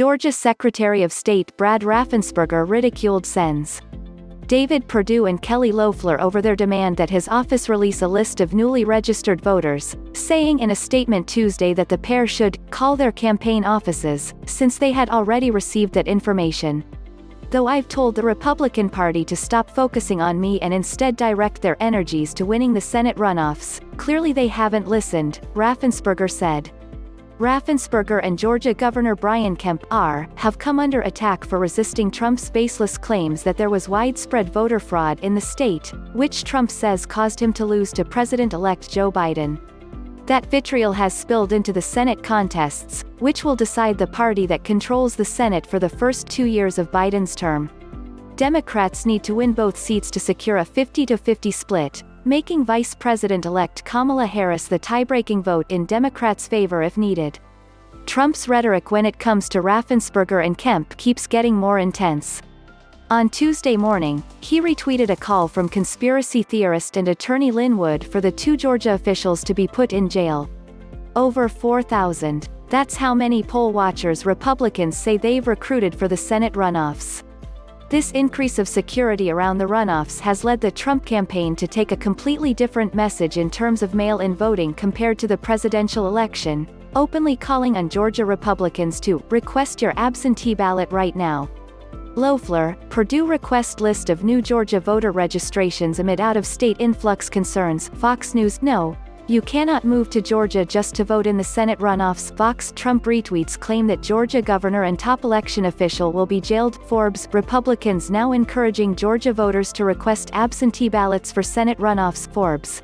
Georgia Secretary of State Brad Raffensperger ridiculed Sens. David Perdue and Kelly Loeffler over their demand that his office release a list of newly registered voters, saying in a statement Tuesday that the pair should call their campaign offices, since they had already received that information. "Though I've told the Republican Party to stop focusing on me and instead direct their energies to winning the Senate runoffs, clearly they haven't listened," Raffensperger said. Raffensperger and Georgia Governor Brian Kemp have come under attack for resisting Trump's baseless claims that there was widespread voter fraud in the state, which Trump says caused him to lose to President-elect Joe Biden. That vitriol has spilled into the Senate contests, which will decide the party that controls the Senate for the first 2 years of Biden's term. Democrats need to win both seats to secure a 50-50 split, making Vice President-elect Kamala Harris the tie-breaking vote in Democrats' favor if needed. Trump's rhetoric when it comes to Raffensperger and Kemp keeps getting more intense. On Tuesday morning, he retweeted a call from conspiracy theorist and attorney Lin Wood for the two Georgia officials to be put in jail. Over 4,000. That's how many poll watchers Republicans say they've recruited for the Senate runoffs. This increase of security around the runoffs has led the Trump campaign to take a completely different message in terms of mail-in voting compared to the presidential election, openly calling on Georgia Republicans to request your absentee ballot right now. Loeffler, Perdue request list of new Georgia voter registrations amid out-of-state influx concerns, Fox News. No, you cannot move to Georgia just to vote in the Senate runoffs. Fox. Trump retweets claim that Georgia governor and top election official will be jailed. Forbes. Republicans now encouraging Georgia voters to request absentee ballots for Senate runoffs. Forbes.